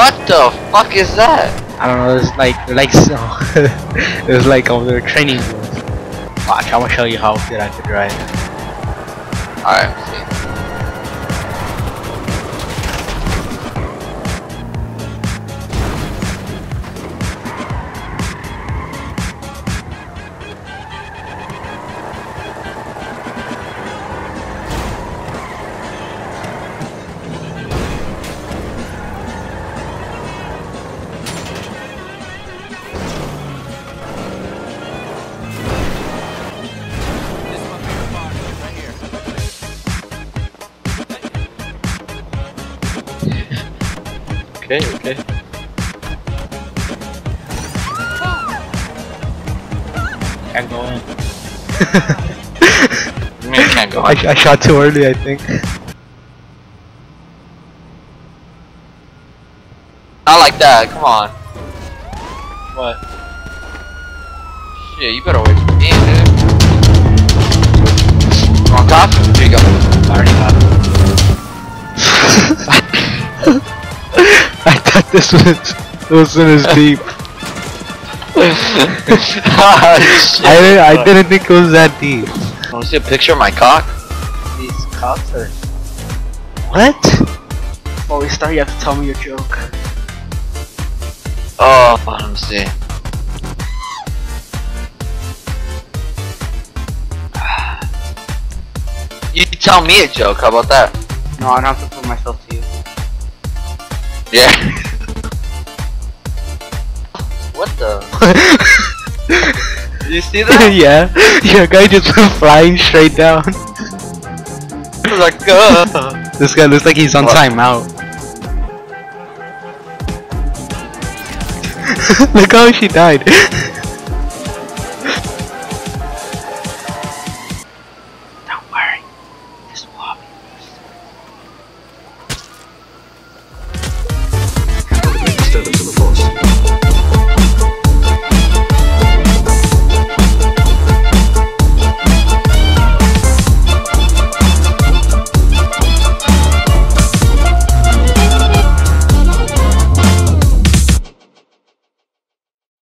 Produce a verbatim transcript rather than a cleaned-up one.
What the fuck is that? I don't know, it's like, like so. It was like over the training wheels. Watch, I'm gonna show you how good I could drive. Alright, see. Okay, okay. Can't go in. I mean, can't go in. I, I shot too early, I think. Not like that, come on. What? Shit, you better wait for me, dude. Wrong cop? Here you go. I already got it. I thought this was wasn't as deep. Ah, shit, I didn't, I didn't think it was that deep. Want to see a picture of my cock? These cocks are. What? Before we start, you have to tell me your joke. Oh, let me see. You tell me a joke. How about that? No, I don't have to put myself to you. Yeah. What the? You see that? Yeah. Your guy just went flying straight down. I was like, uh. This guy looks like he's on what? Timeout. Look how she died.